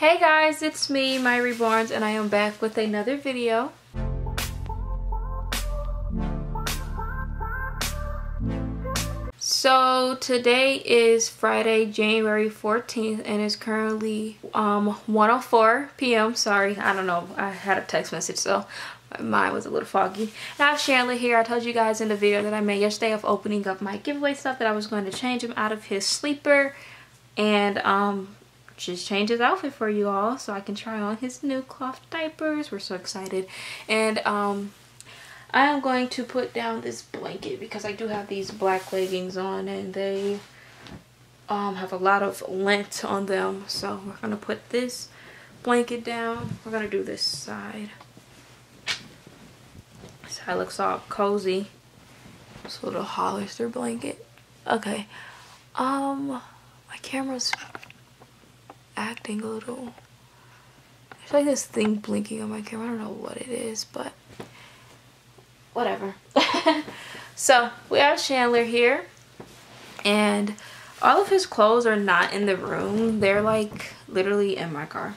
Hey guys, it's me, Mya Reborns, and I am back with another video. So today is Friday, January 14th, and it's currently 1:04 p.m. Sorry, I don't know. I had a text message, so my mind was a little foggy. And I have Shanley here. I told you guys in the video that I made yesterday of opening up my giveaway stuff that I was going to change him out of his sleeper and just change his outfit for you all so I can try on his new cloth diapers. We're so excited. And I am going to put down this blanket because I do have these black leggings on and they have a lot of lint on them. So we're going to put this blanket down. We're going to do this side. This side looks all cozy. This little Hollister blanket. Okay. My camera's acting a little. There's like this thing blinking on my camera. I don't know what it is, but whatever. So we have Chandler here, and all of his clothes are not in the room. They're like literally in my car,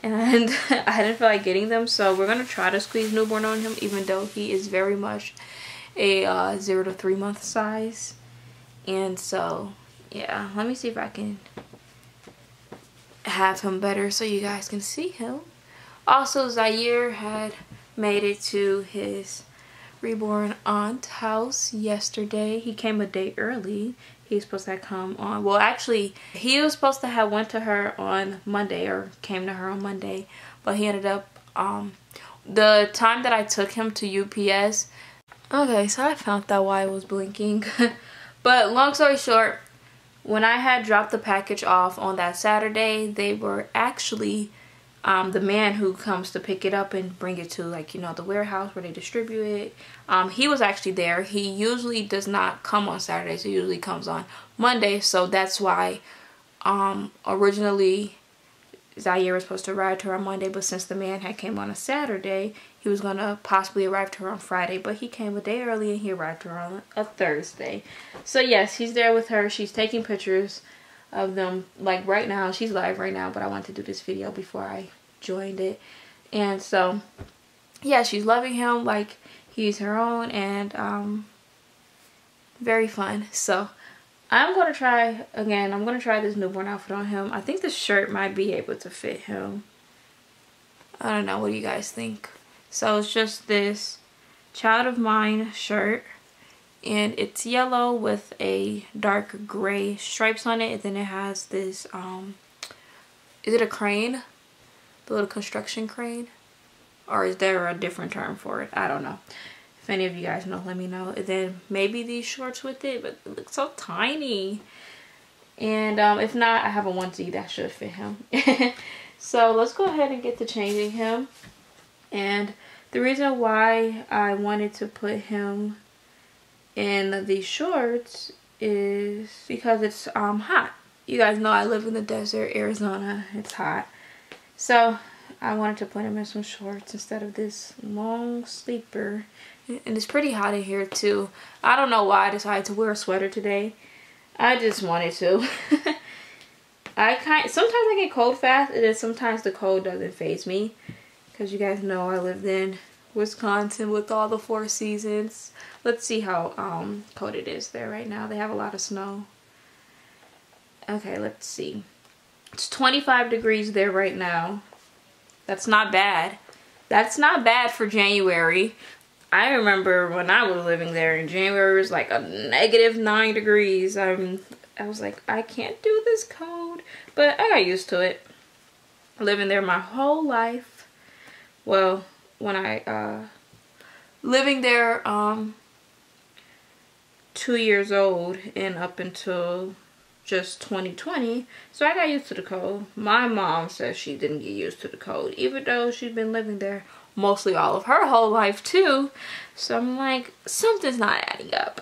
and I didn't feel like getting them, so we're gonna try to squeeze newborn on him, even though he is very much a 0 to 3 month size. And so yeah, let me see if I can have him better so you guys can see him. Also, Zaire had made it to his reborn aunt's house yesterday. He came a day early. He was supposed to come on, well actually he was supposed to have went to her on Monday, or came to her on Monday, but he ended up the time that I took him to UPS. Okay, so I found out why it was blinking. But long story short, when I had dropped the package off on that Saturday, they were actually, the man who comes to pick it up and bring it to, like, you know, the warehouse where they distribute it, he was actually there. He usually does not come on Saturdays. He usually comes on Monday. So that's why originally Zaire was supposed to arrive to her on Monday, but since the man had came on a Saturday, he was going to possibly arrive to her on Friday, but he came a day early and he arrived to her on a Thursday. So yes, he's there with her. She's taking pictures of them, like right now. She's live right now, but I wanted to do this video before I joined it. And so yeah, she's loving him like he's her own, and very fun. So I'm going to try again. I'm going to try this newborn outfit on him. I think the shirt might be able to fit him. I don't know. What do you guys think? So it's just this Child of Mine shirt, and it's yellow with a dark gray stripes on it. And then it has this, is it a crane? The little construction crane? Or is there a different term for it? I don't know. If any of you guys know, let me know. And then maybe these shorts with it, but it looks so tiny. And if not, I have a onesie that should fit him. So let's go ahead and get to changing him. And the reason why I wanted to put him in these shorts is because it's hot. You guys know I live in the desert, Arizona. It's hot. So I wanted to put him in some shorts instead of this long sleeper. And it's pretty hot in here too. I don't know why I decided to wear a sweater today. I just wanted to. Sometimes I get cold fast, and then sometimes the cold doesn't faze me. Because you guys know I lived in Wisconsin with all the 4 seasons. Let's see how cold it is there right now. They have a lot of snow. Okay, let's see. It's 25 degrees there right now. That's not bad. That's not bad for January. I remember when I was living there in January, it was like a -9 degrees. I was like, I can't do this cold. But I got used to it. Living there my whole life. Well, when I, living there, 2 years old and up until just 2020, so I got used to the cold. My mom says she didn't get used to the cold, even though she's been living there mostly all of her whole life too. So I'm like, something's not adding up.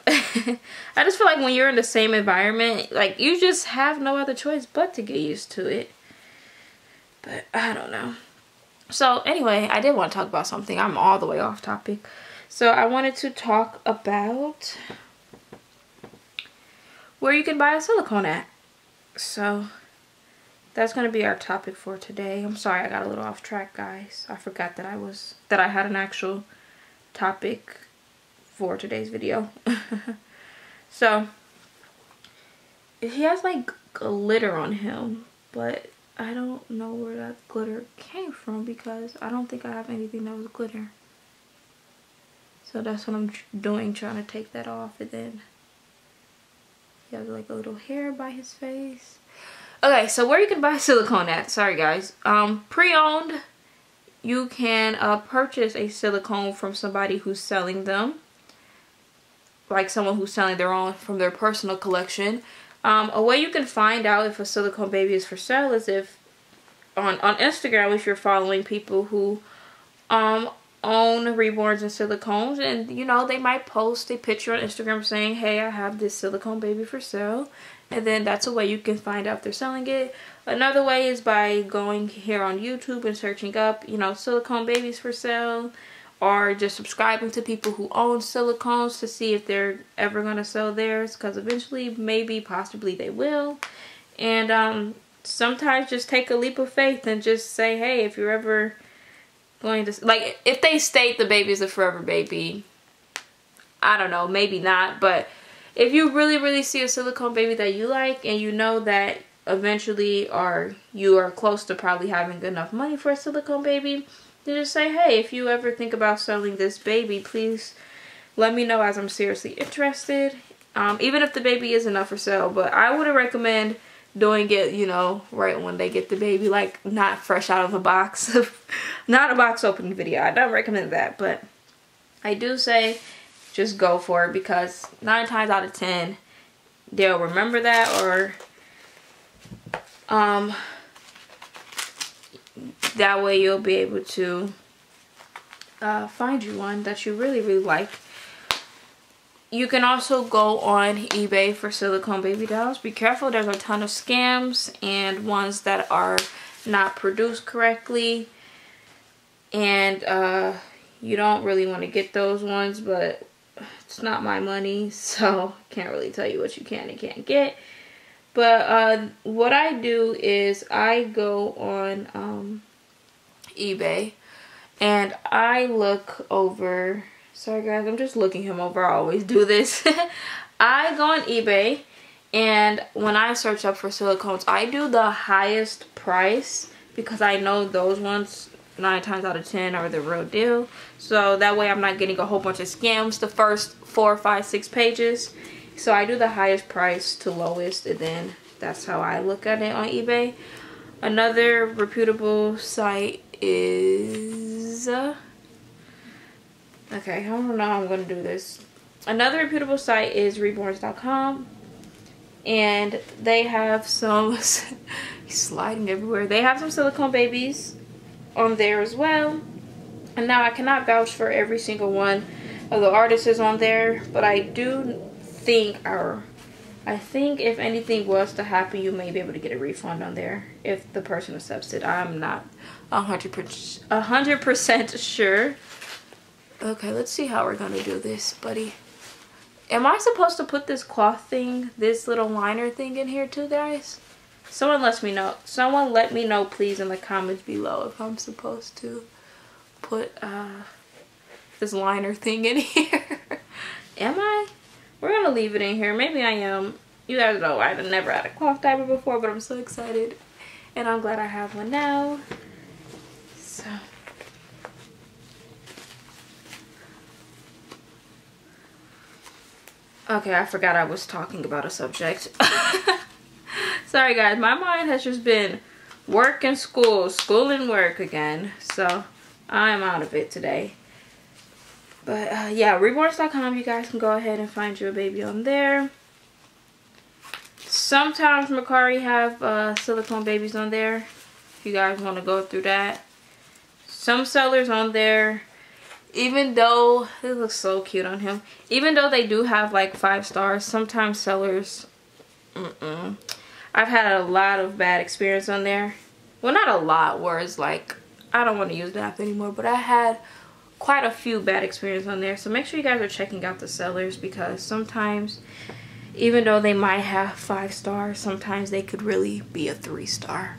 I just feel like when you're in the same environment, like, you just have no other choice but to get used to it. But I don't know. So anyway, I did want to talk about something. I'm all the way off topic. So I wanted to talk about where you can buy a silicone at. So that's going to be our topic for today. I'm sorry I got a little off track, guys. I forgot that I had an actual topic for today's video. So he has like glitter on him, but I don't know where that glitter came from because I don't think I have anything that was glitter. So that's what I'm doing, trying to take that off. And then he has like a little hair by his face. Okay, so where you can buy silicone at? Sorry guys. Pre-owned, you can purchase a silicone from somebody who's selling them. Like someone who's selling their own from their personal collection. A way you can find out if a silicone baby is for sale is if on Instagram, if you're following people who own reborns and silicones, and you know, they might post a picture on Instagram saying, hey, I have this silicone baby for sale, and then that's a way you can find out if they're selling it. Another way is by going here on YouTube and searching up, you know, silicone babies for sale, or just subscribing to people who own silicones to see if they're ever going to sell theirs, because eventually, maybe, possibly they will. And sometimes just take a leap of faith and just say, hey, if you're ever going to, like, if they state the baby is a forever baby, I don't know, maybe not, but if you really, really see a silicone baby that you like and you know that eventually, or you are close to probably having enough money for a silicone baby, then just say, hey, if you ever think about selling this baby, please let me know, as I'm seriously interested. Even if the baby isn't up for sale, but I wouldn't recommend doing it, you know, right when they get the baby, like not fresh out of a box, not a box opening video. I don't recommend that, but I do say just go for it, because 9 times out of 10 they'll remember that, or that way you'll be able to find you one that you really, really like. You can also go on eBay for silicone baby dolls. Be careful, there's a ton of scams and ones that are not produced correctly. And you don't really want to get those ones, but it's not my money, so can't really tell you what you can and can't get. But what I do is I go on eBay and I look over, sorry guys, I'm just looking him over, I always do this. I go on eBay and when I search up for silicones, I do the highest price because I know those ones 9 times out of 10 are the real deal. So that way I'm not getting a whole bunch of scams the first 4, 5, 6 pages. So I do the highest price to lowest, and then that's how I look at it on eBay. Another reputable site is, okay, I don't know how I'm going to do this. Another reputable site is reborns.com, and they have some, he's sliding everywhere. They have some silicone babies on there as well. And now I cannot vouch for every single one of the artists on there, but I do think I think if anything was to happen, you may be able to get a refund on there if the person accepts it. I'm not 100% sure. Okay, let's see how we're gonna do this, buddy. Am I supposed to put this cloth thing, this little liner thing in here too, guys? Someone lets me know. Someone let me know, please, in the comments below if I'm supposed to put this liner thing in here. Am I? We're gonna leave it in here. Maybe I am. You guys know I've never had a cloth diaper before, but I'm so excited. And I'm glad I have one now. So. Okay, I forgot I was talking about a subject. Sorry guys, my mind has just been work and school, school and work again. So I'm out of it today. But yeah, reborns.com, you guys can go ahead and find you a baby on there. Sometimes Macari have silicone babies on there if you guys want to go through that. Some sellers on there, even though it looks so cute on him, even though they do have like 5 stars, sometimes sellers, I've had a lot of bad experience on there. Well, not a lot, where it's like, I don't want to use the app anymore, but I had quite a few bad experiences on there. So make sure you guys are checking out the sellers, because sometimes, even though they might have 5 stars, sometimes they could really be a 3-star.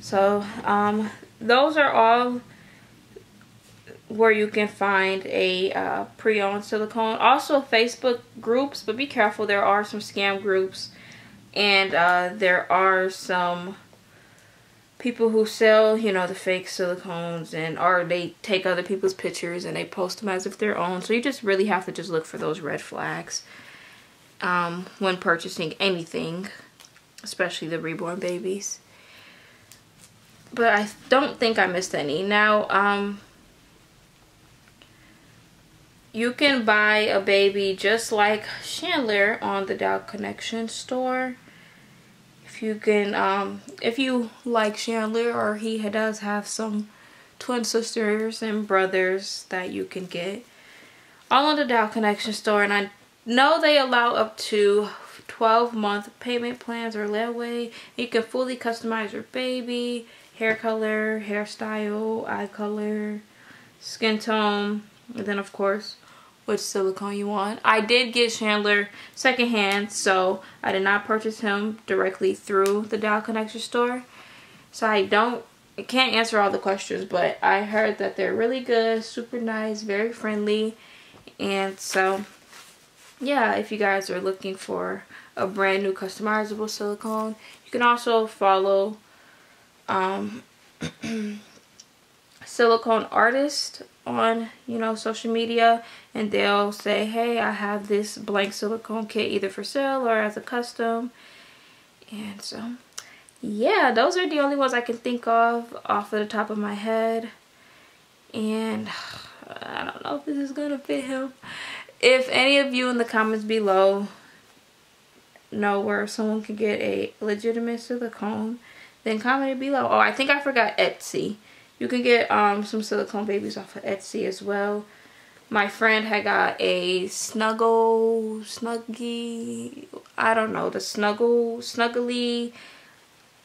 So those are all where you can find a pre-owned silicone. Also Facebook groups, but be careful, there are some scam groups, and there are some people who sell, you know, the fake silicones, and or they take other people's pictures and they post them as if they're own. So you just really have to just look for those red flags when purchasing anything, especially the reborn babies. But I don't think I missed any. Now you can buy a baby just like Chandler on the Doll Connection store. If you can, if you like Chandler, or he does have some twin sisters and brothers that you can get. All on the Doll Connection store, and I know they allow up to 12-month payment plans or layaway. You can fully customize your baby, hair color, hairstyle, eye color, skin tone, and then of course which silicone you want. I did get Chandler secondhand, so I did not purchase him directly through the Doll Connection store. So I can't answer all the questions, but I heard that they're really good, super nice, very friendly. And so yeah, if you guys are looking for a brand new customizable silicone, you can also follow silicone artists on, you know, social media, and they'll say, hey, I have this blank silicone kit either for sale or as a custom. And so yeah, those are the only ones I can think of off of the top of my head, and I don't know if this is gonna fit him. If any of you in the comments below know where someone can get a legitimate silicone, then comment it below. Oh, I think I forgot Etsy. You can get some silicone babies off of Etsy as well. My friend had got a snuggie, I don't know, the snuggly,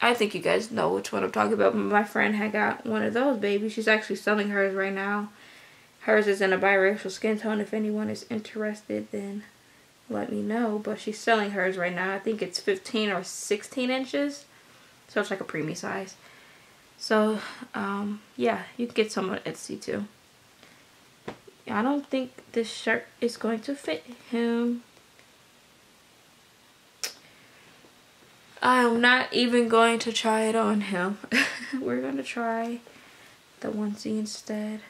I think you guys know which one I'm talking about. My friend had got one of those babies. She's actually selling hers right now. Hers is in a biracial skin tone. If anyone is interested, then let me know. But she's selling hers right now. I think it's 15 or 16 inches. So it's like a preemie size. So yeah, you can get some on Etsy too. I don't think this shirt is going to fit him. I'm not even going to try it on him. We're going to try the onesie instead.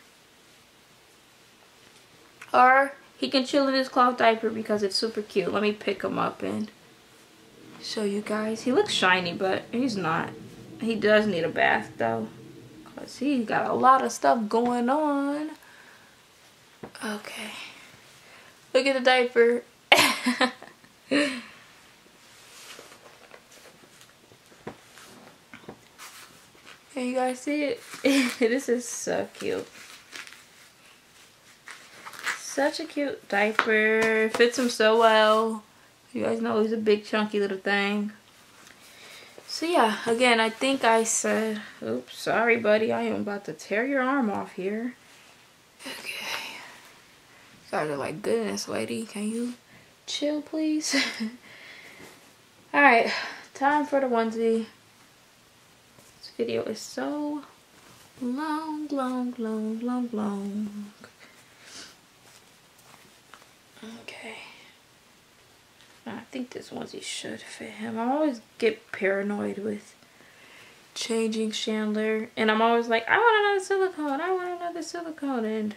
Or he can chill in his cloth diaper because it's super cute. Let me pick him up and show you guys. He looks shiny, but he's not. He does need a bath though, because he's got a lot of stuff going on. Okay, look at the diaper. Can you guys see it? This is so cute. Such a cute diaper. Fits him so well. You guys know he's a big chunky little thing. So yeah, again, I think I said, oops, sorry buddy, I am about to tear your arm off here. Okay. Guys are like, goodness lady, can you chill please? Alright, time for the onesie. This video is so long. Okay. I think this onesie should fit him. I always get paranoid with changing Chandler, and I'm always like, I want another silicone, I want another silicone, and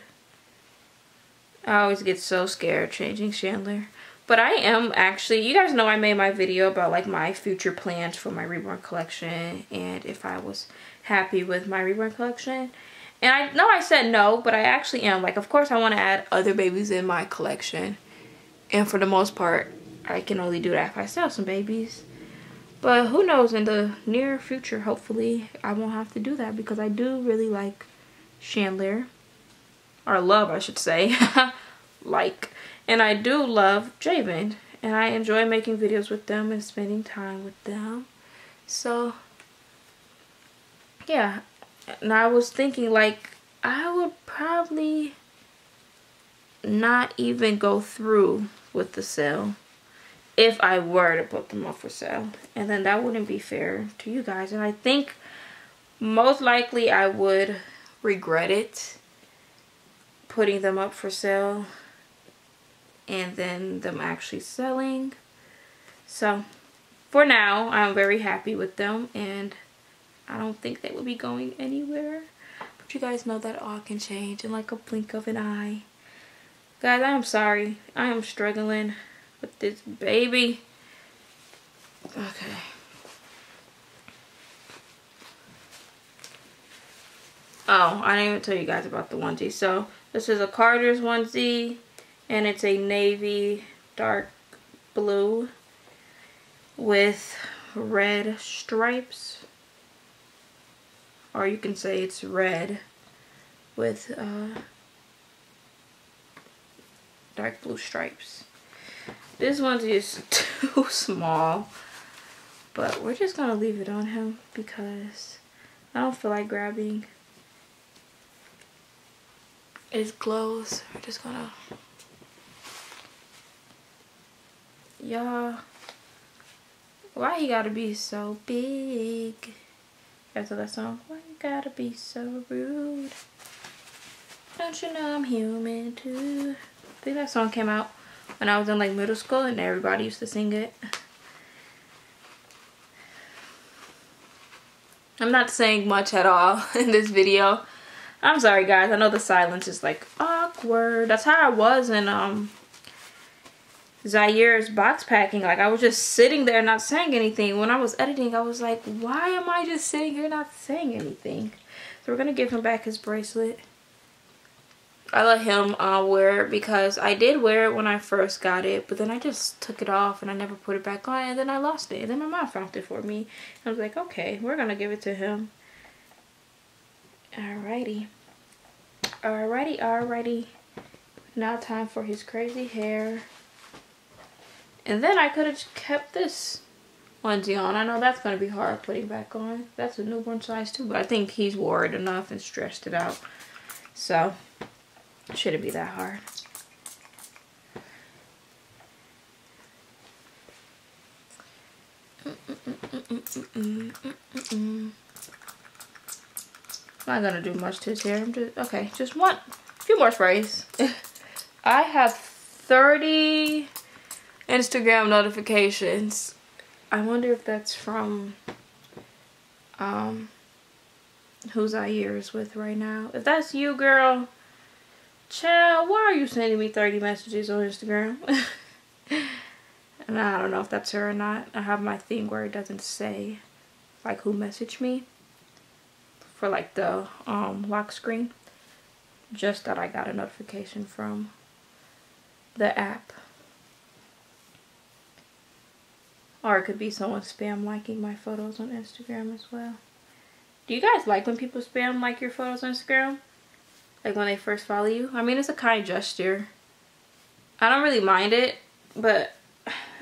I always get so scared changing Chandler. But I am actually, you guys know I made my video about like my future plans for my reborn collection and if I was happy with my reborn collection. And I know I said no, but I actually am. Like, of course I want to add other babies in my collection, and for the most part I can only do that if I sell some babies. But who knows, in the near future, hopefully, I won't have to do that, because I do really like Chandler. Or love, I should say. Like. And I do love Javen. And I enjoy making videos with them and spending time with them. So yeah. And I was thinking, like, I would probably not even go through with the sale if I were to put them up for sale, and then that wouldn't be fair to you guys. And I think most likely I would regret it, putting them up for sale and then them actually selling. So for now, I'm very happy with them and I don't think they will be going anywhere. But you guys know that all can change in like a blink of an eye. Guys, I am sorry. I am struggling with this baby. Okay. Oh, I didn't even tell you guys about the onesie. So this is a Carter's onesie and it's a navy dark blue with red stripes, or you can say it's red with dark blue stripes. This onesie is too small, but we're just gonna leave it on him because I don't feel like grabbing his clothes. We're just gonna, y'all, why he gotta be so big? After that song, why you gotta be so rude? Don't you know I'm human too? I think that song came out when I was in like middle school and everybody used to sing it. I'm not saying much at all in this video. I'm sorry guys, I know the silence is like awkward. That's how I was in Zaire's box packing. Like I was just sitting there not saying anything. When I was editing, I was like, why am I just sitting here not saying anything? So we're gonna give him back his bracelet. I let him wear it because I did wear it when I first got it, but then I just took it off and I never put it back on, and then I lost it, and then my mom found it for me. I was like, okay, we're gonna give it to him. Alrighty, alrighty, alrighty. Now time for his crazy hair. And then I could have kept this onesie on. I know that's going to be hard putting back on. That's a newborn size too, but I think he's wore it enough and stretched it out. So, it shouldn't be that hard. I'm not going to do much to his hair. I'm just, okay, just one, a few more sprays. I have 30... Instagram notifications. I wonder if that's from who Zaire is with right now. If that's you, girl, child, why are you sending me 30 messages on Instagram? And I don't know if that's her or not. I have my thing where it doesn't say like who messaged me for like the lock screen. Just that I got a notification from the app. Or it could be someone spam liking my photos on Instagram as well. Do you guys like when people spam like your photos on Instagram? Like when they first follow you? I mean, it's a kind gesture. I don't really mind it, but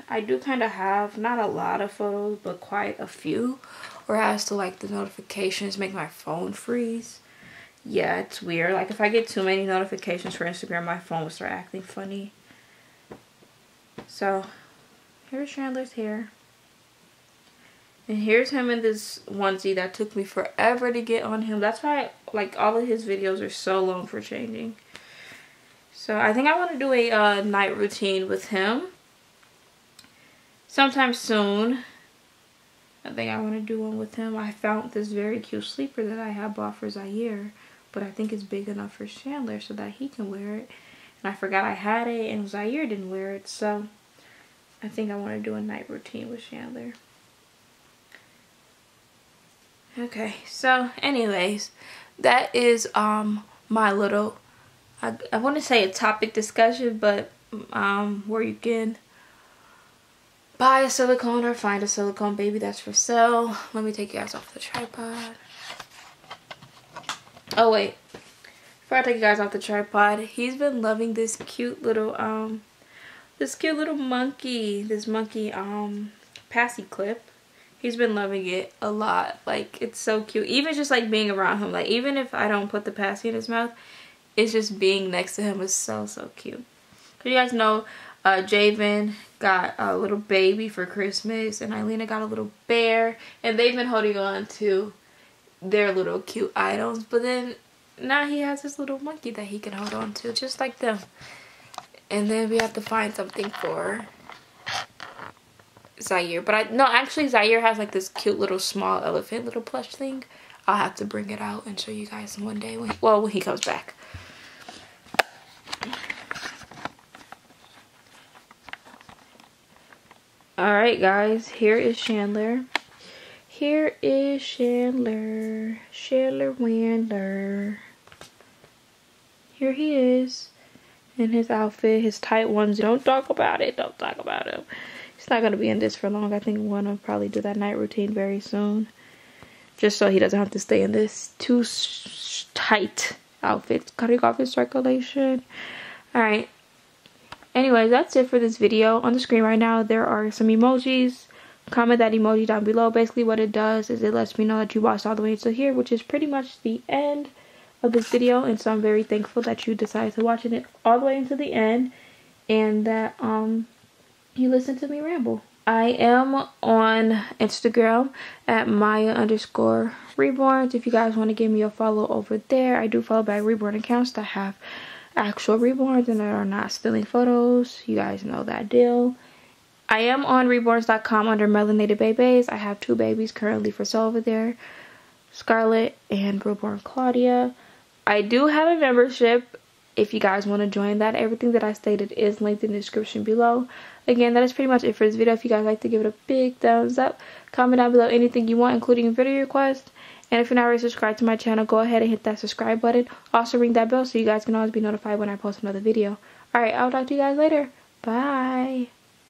I do kind of have, not a lot of photos, but quite a few. Or as to like the notifications make my phone freeze. Yeah, it's weird. Like if I get too many notifications for Instagram, my phone will start acting funny. So... here's Chandler's hair. And here's him in this onesie that took me forever to get on him. That's why like all of his videos are so long for changing. So I think I want to do a night routine with him sometime soon. I think I want to do one with him. I found this very cute sleeper that I had bought for Zaire, but I think it's big enough for Chandler so that he can wear it. And I forgot I had it and Zaire didn't wear it, so I think I want to do a night routine with Chandler. Okay, so anyways, that is my little, I want to say a topic discussion, but where you can buy a silicone or find a silicone baby that's for sale. Let me take you guys off the tripod. Oh wait, before I take you guys off the tripod, he's been loving this cute little monkey, this monkey passy clip. He's been loving it a lot. Like, it's so cute. Even just like being around him, like even if I don't put the passy in his mouth, it's just being next to him is so cute. Cause you guys know Javen got a little baby for Christmas and Eileen got a little bear, and they've been holding on to their little cute items, but then now he has his little monkey that he can hold on to just like them. And then we have to find something for Zaire. But actually Zaire has like this cute little small elephant little plush thing. I'll have to bring it out and show you guys one day when he comes back. Alright guys, here is Chandler. Here is Chandler. Chandler Wandler. Here he is in his outfit, his tight ones. Don't talk about it. Don't talk about him. He's not going to be in this for long. I think one will probably do that night routine very soon. Just so he doesn't have to stay in this too tight outfit. Cutting off his circulation. Alright. Anyways, that's it for this video. On the screen right now, there are some emojis. Comment that emoji down below. Basically what it does is it lets me know that you watched all the way to here, which is pretty much the end of this video. And so I'm very thankful that you decided to watch it all the way until the end, and that you listened to me ramble. I am on Instagram at Mya_Reborns. If you guys want to give me a follow over there, I do follow back reborn accounts that have actual reborns and that are not stealing photos. You guys know that deal. I am on reborns.com under melanated babies. I have 2 babies currently for sale over there, Scarlet and Reborn Claudia. I do have a membership if you guys want to join that. Everything that I stated is linked in the description below. Again, that is pretty much it for this video. If you guys like to give it a big thumbs up, comment down below anything you want, including video requests. And if you're not already subscribed to my channel, go ahead and hit that subscribe button. Also ring that bell so you guys can always be notified when I post another video. Alright, I'll talk to you guys later. Bye.